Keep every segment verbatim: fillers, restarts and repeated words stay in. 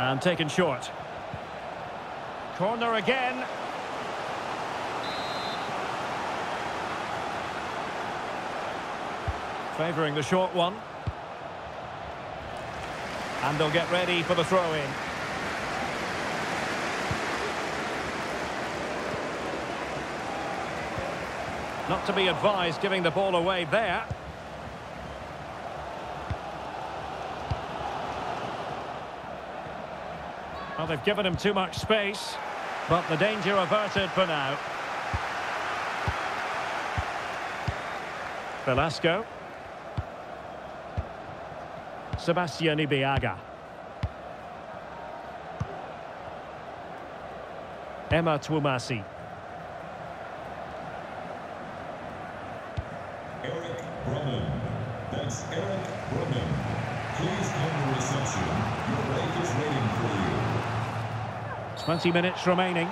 And taken short. Corner again. Favouring the short one. And they'll get ready for the throw-in. Not to be advised giving the ball away there. Well, they've given him too much space, but the danger averted for now. Velasco. Sebastian Ibiaga. Emma Twumasi. Eric Brennan. That's Eric Brennan. Please come to reception. Your wife is waiting for you. twenty minutes remaining.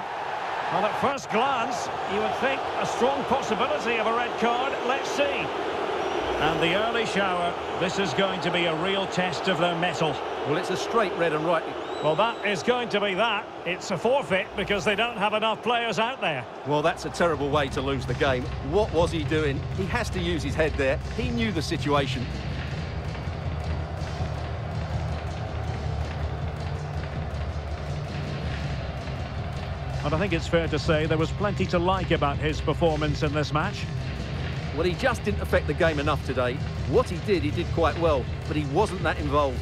Well, at first glance, you would think a strong possibility of a red card. Let's see. And the early shower. This is going to be a real test of their mettle. Well, it's a straight red and right. Well, that is going to be that. It's a forfeit because they don't have enough players out there. Well, that's a terrible way to lose the game. What was he doing? He has to use his head there. He knew the situation. And I think it's fair to say there was plenty to like about his performance in this match. Well, he just didn't affect the game enough today. What he did, he did quite well, but he wasn't that involved.